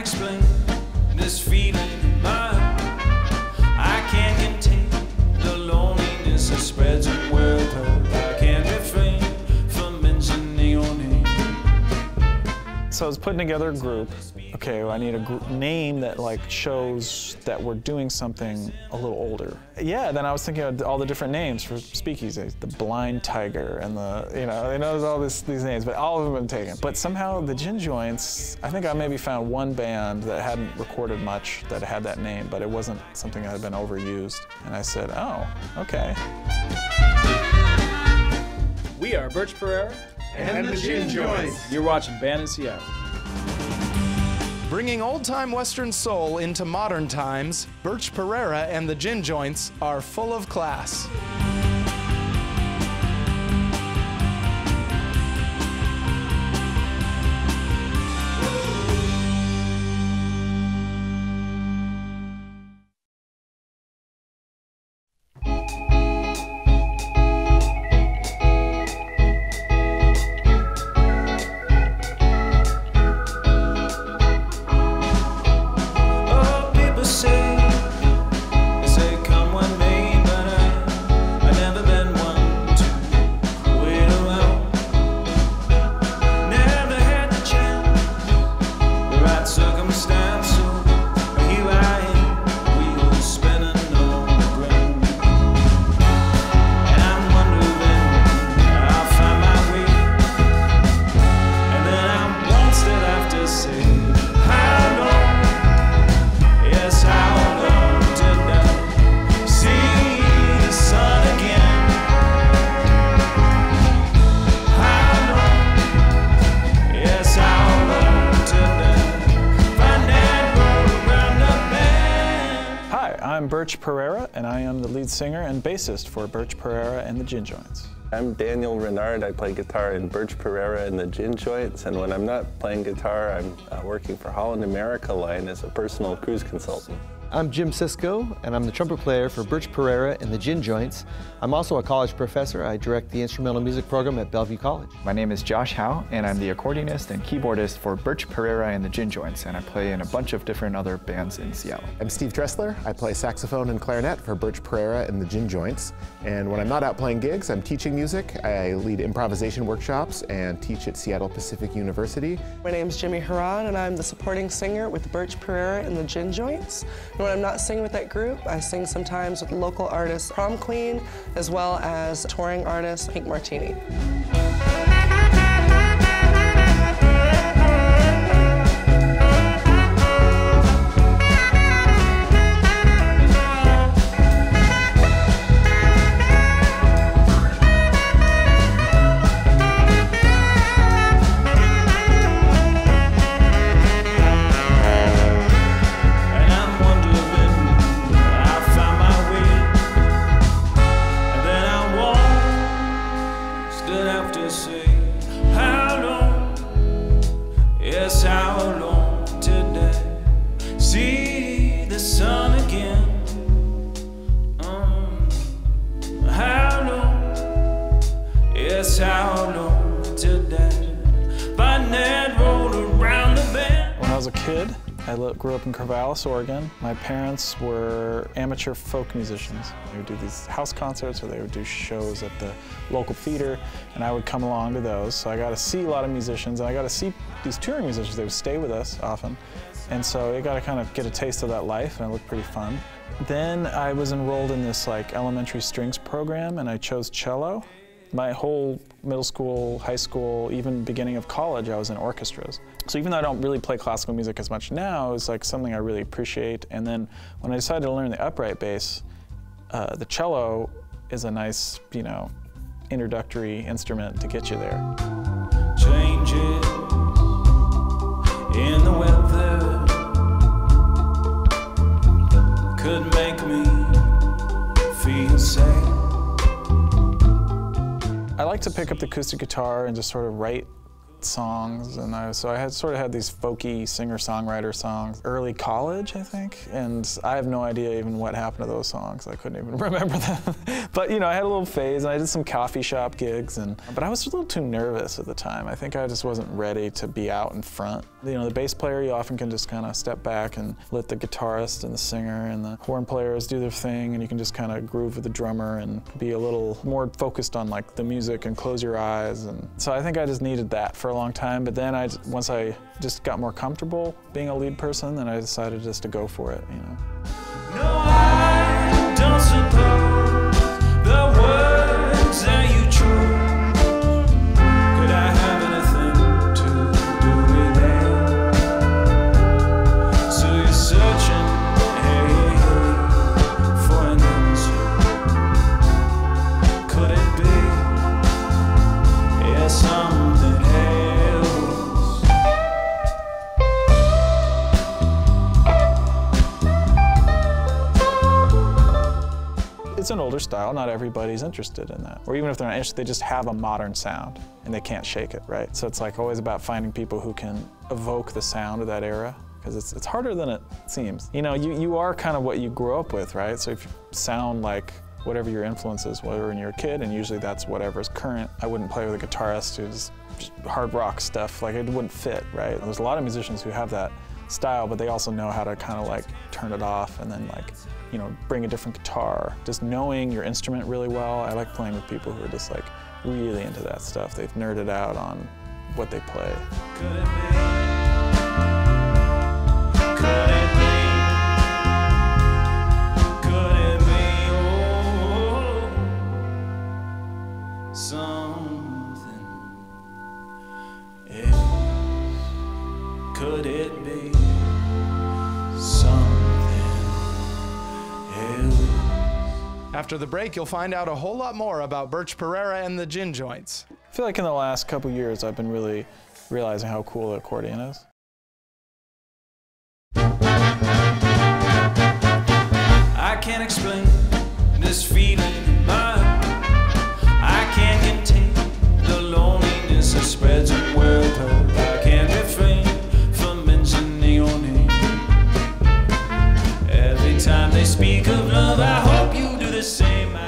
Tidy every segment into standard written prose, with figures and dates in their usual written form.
can't explain this feeling of mine. I can't contain the loneliness that spreads the world out. I can't refrain from mentioning your name. So I was putting together a group. Okay, well, I need a name that like shows that we're doing something a little older. Yeah, then I was thinking of all the different names for speakeasies, the Blind Tiger and the, you know there's all these names, but all of them have been taken. But somehow the Gin Joints, I think I maybe found one band that hadn't recorded much that had that name, but it wasn't something that had been overused. And I said, oh, okay. We are Birch Pereira and the Gin Joints. You're watching Band In Seattle. Bringing old-time Western soul into modern times, Birch Pereira and the Gin Joints are full of class. Pereira, and I am the lead singer and bassist for Birch Pereira and the Gin Joints. I'm Daniel Renard. I play guitar in Birch Pereira and the Gin Joints, and when I'm not playing guitar, I'm working for Holland America Line as a personal cruise consultant. I'm Jim Cisco, and I'm the trumpet player for Birch Pereira and the Gin Joints. I'm also a college professor. I direct the instrumental music program at Bellevue College. My name is Josh Howe, and I'm the accordionist and keyboardist for Birch Pereira and the Gin Joints, and I play in a bunch of different other bands in Seattle. I'm Steve Dressler. I play saxophone and clarinet for Birch Pereira and the Gin Joints, and when I'm not out playing gigs, I'm teaching music. I lead improvisation workshops and teach at Seattle Pacific University. My name's Jimmy Haran, and I'm the supporting singer with Birch Pereira and the Gin Joints. When I'm not singing with that group, I sing sometimes with local artist Prom Queen, as well as touring artist Pink Martini. I grew up in Corvallis, Oregon. My parents were amateur folk musicians. They would do these house concerts, or they would do shows at the local theater, and I would come along to those. So I got to see a lot of musicians, and I got to see these touring musicians. They would stay with us often, and so I got to kind of get a taste of that life, and it looked pretty fun. Then I was enrolled in this like elementary strings program, and I chose cello. My whole middle school, high school, even beginning of college, I was in orchestras. So even though I don't really play classical music as much now, it's like something I really appreciate. And then when I decided to learn the upright bass, the cello is a nice, introductory instrument to get you there. Change it in the weather could make me feel safe. I like to pick up the acoustic guitar and just sort of write songs, and so I had these folky singer-songwriter songs. Early college, I think, and I have no idea even what happened to those songs. I couldn't even remember them. But you know, I had a little phase, and I did some coffee shop gigs, but I was a little too nervous at the time. I think I just wasn't ready to be out in front. You know, the bass player, you often can just kind of step back and let the guitarist and the singer and the horn players do their thing, and you can just kind of groove with the drummer and be a little more focused on like the music and close your eyes. And so I think I just needed that for a long time, but then once I just got more comfortable being a lead person, then I decided just to go for it, you know. No, I don't suppose the words that you chose could I have anything to do with it. So you're searching for an answer. Could it be? Yes, something else. It's an older style, not everybody's interested in that. Or even if they're not interested, they just have a modern sound and they can't shake it, right? So it's like always about finding people who can evoke the sound of that era, because it's harder than it seems. You know, you are kind of what you grew up with, right? So if you sound like whatever your influence is, whether when you're a kid, and usually that's whatever's current. I wouldn't play with a guitarist who's just hard rock stuff, like it wouldn't fit, right? There's a lot of musicians who have that style, but they also know how to kind of like turn it off and then like, you know, bring a different guitar. Just knowing your instrument really well. I like playing with people who are just like really into that stuff. They've nerded out on what they play. Could it be something else? Could it be something? After the break, you'll find out a whole lot more about Birch Pereira and the Gin Joints. I feel like in the last couple years, I've been really realizing how cool the accordion is. I can't explain this feeling in mine. I can't contain the loneliness that spreads in world. I can't refrain from mentioning your name. Every time they speak of love, I hope you.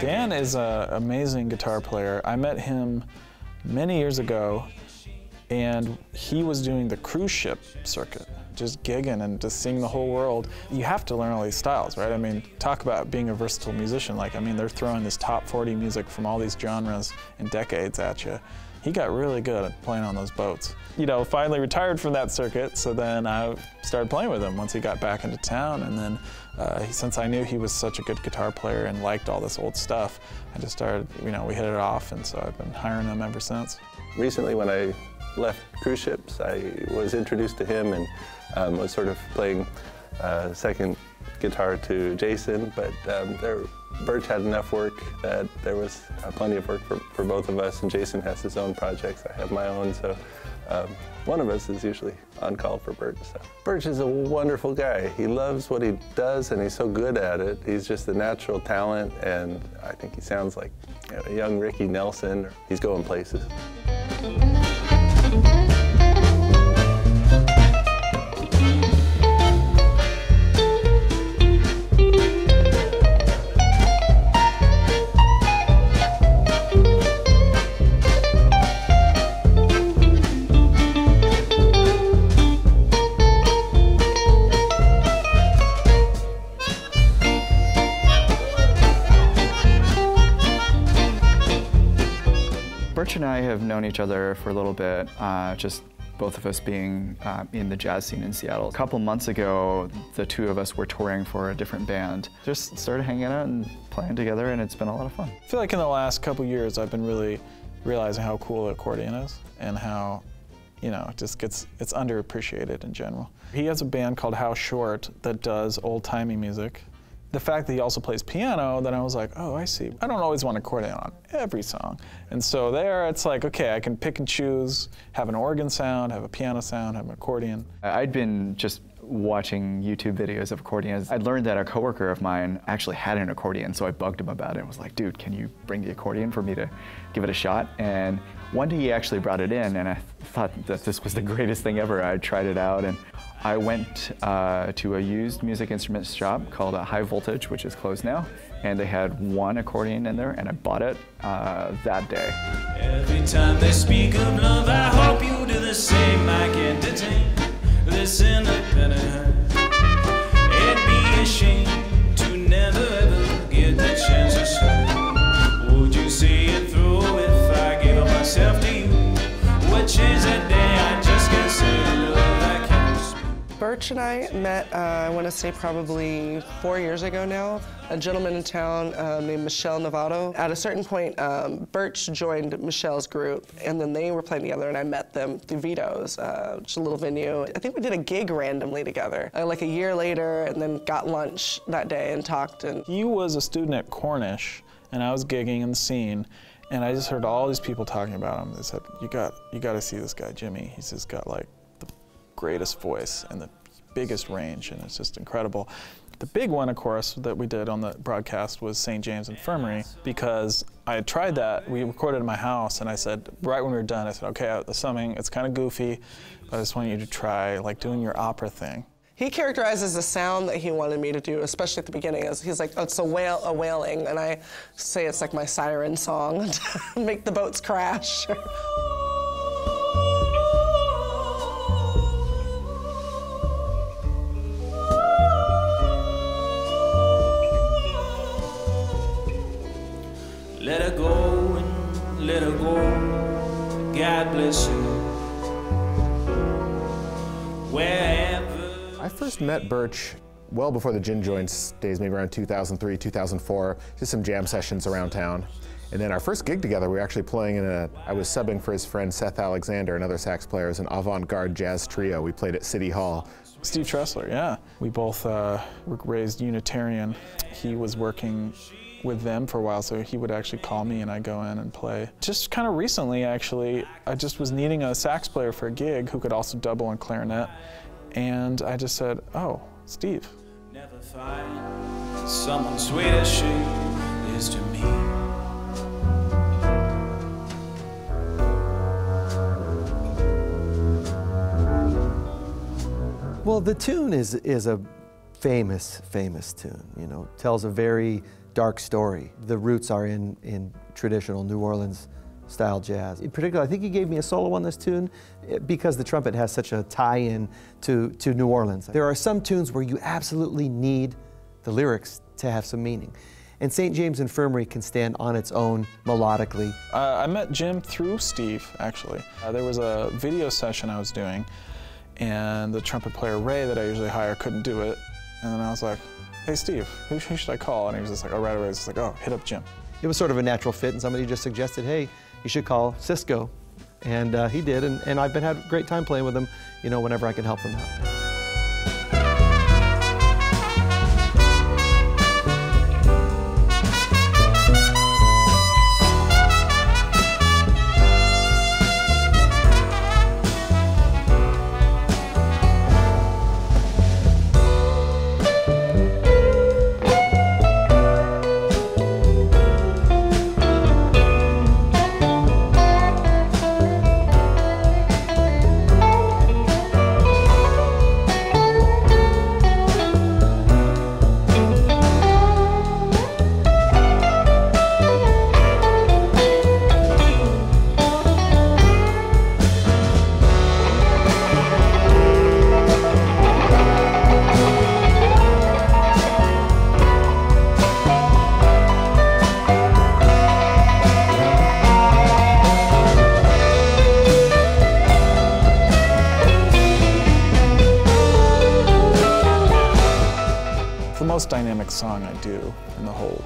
Dan is an amazing guitar player. I met him many years ago, and he was doing the cruise ship circuit, just gigging and just seeing the whole world. You have to learn all these styles, right? I mean, talk about being a versatile musician. Like, I mean, they're throwing this top 40 music from all these genres and decades at you. He got really good at playing on those boats. You know, finally retired from that circuit, so then I started playing with him once he got back into town, and then since I knew he was such a good guitar player and liked all this old stuff, I just started, you know, we hit it off, and so I've been hiring him ever since. Recently, when I left cruise ships, I was introduced to him and was sort of playing second guitar to Jason, but Birch had enough work that there was plenty of work for both of us, and Jason has his own projects, I have my own, so one of us is usually on call for Birch. So. Birch is a wonderful guy. He loves what he does and he's so good at it. He's just a natural talent, and I think he sounds like, you know, a young Ricky Nelson. He's going places. Birch and I have known each other for a little bit, just both of us being in the jazz scene in Seattle. A couple months ago, the two of us were touring for a different band. Just started hanging out and playing together, and it's been a lot of fun. I feel like in the last couple years, I've been really realizing how cool the accordion is and how, you know, it just gets, it's underappreciated in general. He has a band called How Short that does old-timey music. The fact that he also plays piano, then I was like, oh, I see. I don't always want an accordion on every song. And so there, it's like, okay, I can pick and choose, have an organ sound, have a piano sound, have an accordion. I'd been just watching YouTube videos of accordions. I'd learned that a coworker of mine actually had an accordion, so I bugged him about it and was like, dude, can you bring the accordion for me to give it a shot? And one day he actually brought it in, and I thought that this was the greatest thing ever. I tried it out, and I went to a used music instrument shop called High Voltage, which is closed now, and they had one accordion in there, and I bought it that day. Every time they speak of love, I hope you do the same. I can't detain this independent heart. It'd be a shame to never ever get the chance to show. Would you see it through if I gave up myself to you? What change that day? I just can't say love. Birch and I met, I want to say probably 4 years ago now, a gentleman in town named Michelle Novato. At a certain point, Birch joined Michelle's group, and then they were playing together, and I met them through Vito's, just a little venue. I think we did a gig randomly together, like a year later, and then got lunch that day and talked. And he was a student at Cornish, and I was gigging in the scene, and I just heard all these people talking about him. They said, you got to see this guy, Jimmy. He's just got like greatest voice and the biggest range, and it's just incredible. The big one, of course, that we did on the broadcast was St James Infirmary, because I had tried that. We recorded at my house, and I said, right when we were done, I said, okay, the summing, it's kind of goofy, but I just want you to try like doing your opera thing. He characterizes the sound that he wanted me to do, especially at the beginning, as he's like, oh, it's a wailing, and I say it's like my siren song to make the boats crash. Let her go and let her go, God bless you, wherever. I first met Birch well before the Gin Joints days, maybe around 2003, 2004, just some jam sessions around town. And then our first gig together, we were actually playing in I was subbing for his friend Seth Alexander, another sax player, as an avant-garde jazz trio. We played at City Hall. Steve Dressler, yeah. We both were raised Unitarian. He was working with them for a while, so he would actually call me and I'd go in and play. Just kind of recently, actually, I just was needing a sax player for a gig who could also double on clarinet, and I just said, oh, Steve. Never find someone sweet as she is to me. Well, the tune is a famous tune, you know, tells a very dark story. The roots are in traditional New Orleans style jazz. In particular, I think he gave me a solo on this tune because the trumpet has such a tie-in to New Orleans. There are some tunes where you absolutely need the lyrics to have some meaning. And St. James Infirmary can stand on its own melodically. I met Jim through Steve, actually. There was a video session I was doing, and the trumpet player Ray that I usually hire couldn't do it. And then I was like, hey Steve, who should I call? And he was just like, oh, right away, he was just like, oh, hit up Jim. It was sort of a natural fit, and somebody just suggested, hey, you should call Cisco. And he did, and I've been having a great time playing with him, you know, whenever I can help him out. Song I do in the whole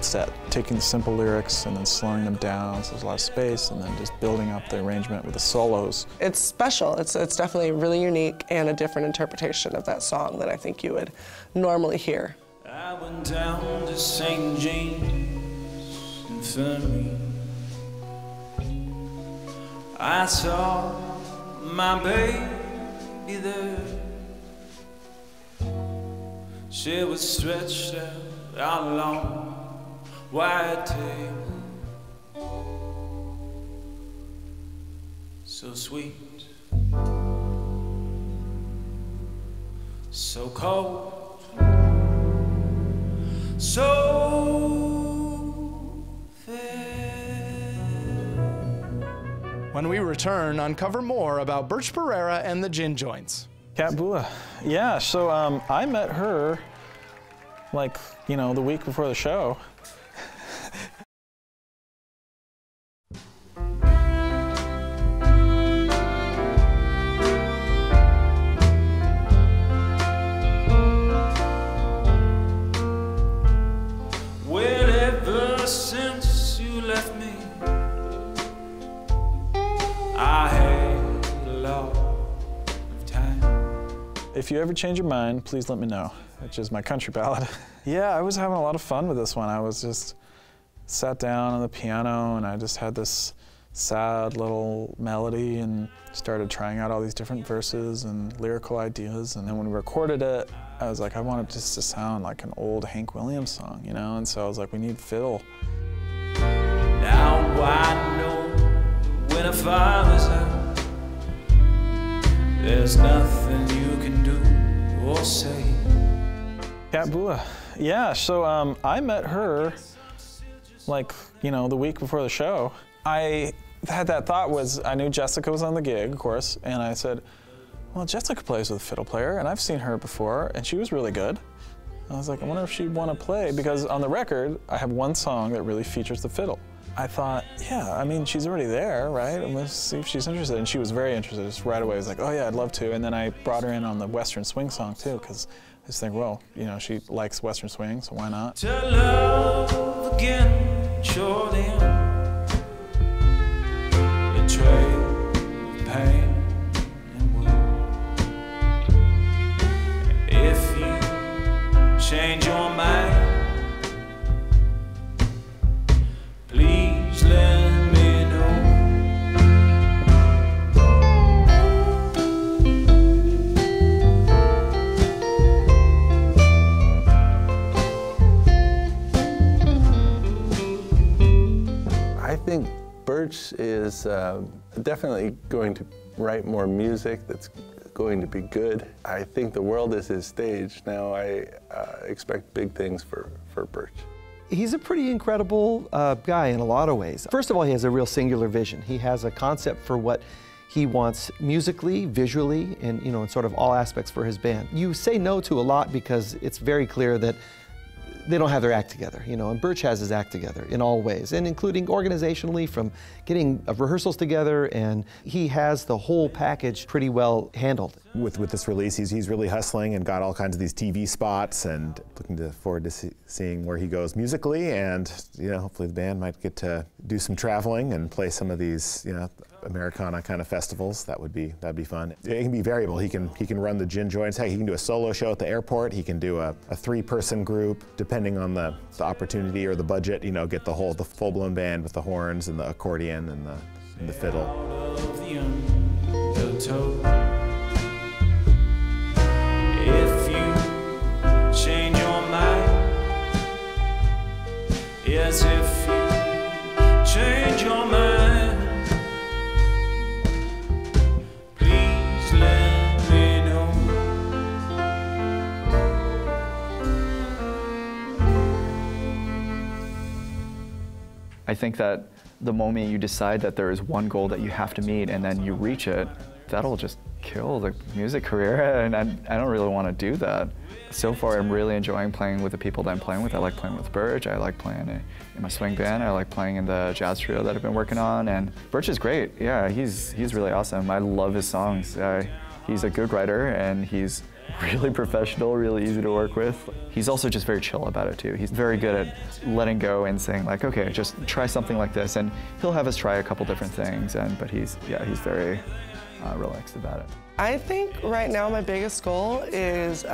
set, taking the simple lyrics and then slowing them down so there's a lot of space, and then just building up the arrangement with the solos. It's special. It's definitely really unique and a different interpretation of that song than I think you would normally hear. I went down to St. James Infirmary. I saw my baby there. She was stretched out on a long, wide table, so sweet, so cold, so fair. When we return, uncover more about Birch Pereira and the Gin Joints. Kat Bula. Yeah, so I met her, like, you know, the week before the show. If you ever change your mind, please let me know, which is my country ballad. Yeah, I was having a lot of fun with this one. I was just sat down on the piano and I just had this sad little melody and started trying out all these different verses and lyrical ideas. And then when we recorded it, I was like, I want it just to sound like an old Hank Williams song, you know? And so I was like, we need fiddle. Now I know when a father's out, there's nothing you can do or say. Kat Bula. Yeah, so I met her, like, you know, the week before the show. I had that thought was, I knew Jessica was on the gig, of course, and I said, well, Jessica plays with a fiddle player, and I've seen her before, and she was really good. I was like, I wonder if she'd want to play, because on the record, I have one song that really features the fiddle. I thought, yeah, I mean, she's already there, right? Let's see if she's interested. And she was very interested. Just right away, I was like, oh yeah, I'd love to. And then I brought her in on the Western Swing song too, because I just think, well, you know, she likes Western Swing, so why not? To love again, sure then, betray pain and woe. If you change your mind, I think Birch is definitely going to write more music that's going to be good. I think the world is his stage. Now I expect big things for Birch. He's a pretty incredible guy in a lot of ways. First of all, he has a real singular vision. He has a concept for what he wants musically, visually, and, you know, in sort of all aspects for his band. You say no to a lot because it's very clear that they don't have their act together, you know, and Birch has his act together in all ways, and including organizationally from getting rehearsals together, and he has the whole package pretty well handled. With this release, he's really hustling and got all kinds of these TV spots, and looking forward to seeing where he goes musically, and, you know, hopefully the band might get to do some traveling and play some of these, you know, Americana kind of festivals. That'd be fun. It can be variable. He can run the Gin Joints. Hey, he can do a solo show at the airport. He can do a three-person group, depending on the opportunity or the budget. You know, get the full-blown band with the horns and the accordion and the fiddle. If you change your mind, yes, if you change your mind. I think that the moment you decide that there is one goal that you have to meet and then you reach it, that'll just kill the music career, and I don't really want to do that. So far, I'm really enjoying playing with the people that I'm playing with. I like playing with Birch, I like playing in my swing band, I like playing in the jazz trio that I've been working on, and Birch is great. Yeah, he's really awesome. I love his songs. He's a good writer, and he's really professional, really easy to work with. He's also just very chill about it too. He's very good at letting go and saying like, okay, just try something like this, and he'll have us try a couple different things, but he's very relaxed about it. I think right now my biggest goal is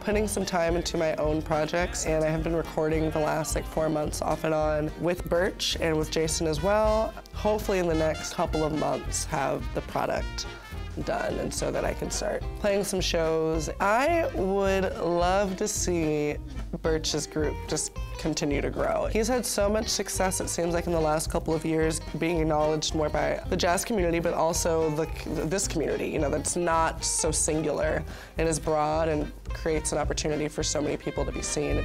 putting some time into my own projects, and I have been recording the last 4 months off and on with Birch and with Jason as well. Hopefully in the next couple of months have the product done, and so that I can start playing some shows. I would love to see Birch's group just continue to grow. He's had so much success, it seems like, in the last couple of years, being acknowledged more by the jazz community, but also this community, you know, that's not so singular and is broad and creates an opportunity for so many people to be seen.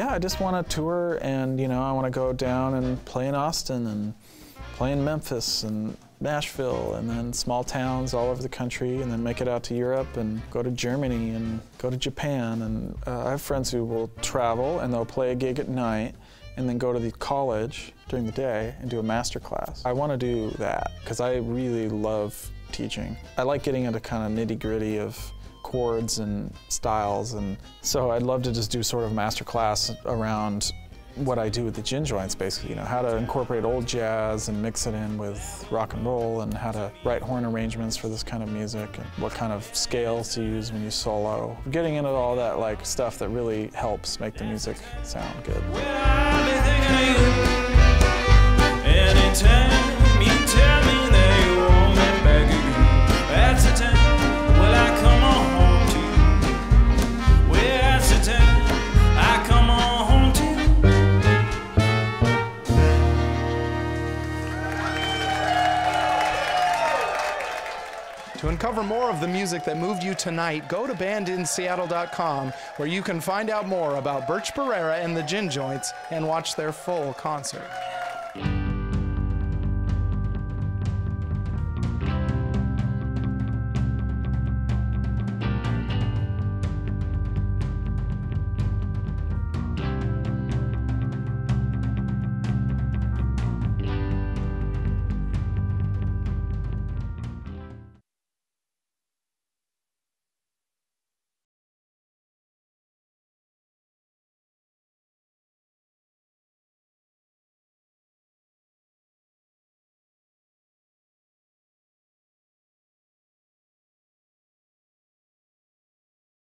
I just want to tour, and you know, I want to go down and play in Austin and play in Memphis and Nashville and then small towns all over the country, and then make it out to Europe and go to Germany and go to Japan. And I have friends who will travel and they'll play a gig at night and then go to the college during the day and do a master class. I want to do that because I really love teaching. I like getting into kind of nitty-gritty of chords and styles, and so I'd love to just do sort of a master class around what I do with the Gin Joints, basically, you know, how to incorporate old jazz and mix it in with rock and roll, and how to write horn arrangements for this kind of music, and what kind of scales to use when you solo. Getting into all that stuff that really helps make the music sound good. Well, I'll be thinking of you anytime you tell me that you want me back again. That's the time. To uncover more of the music that moved you tonight, go to bandinseattle.com, where you can find out more about Birch Pereira and the Gin Joints and watch their full concert.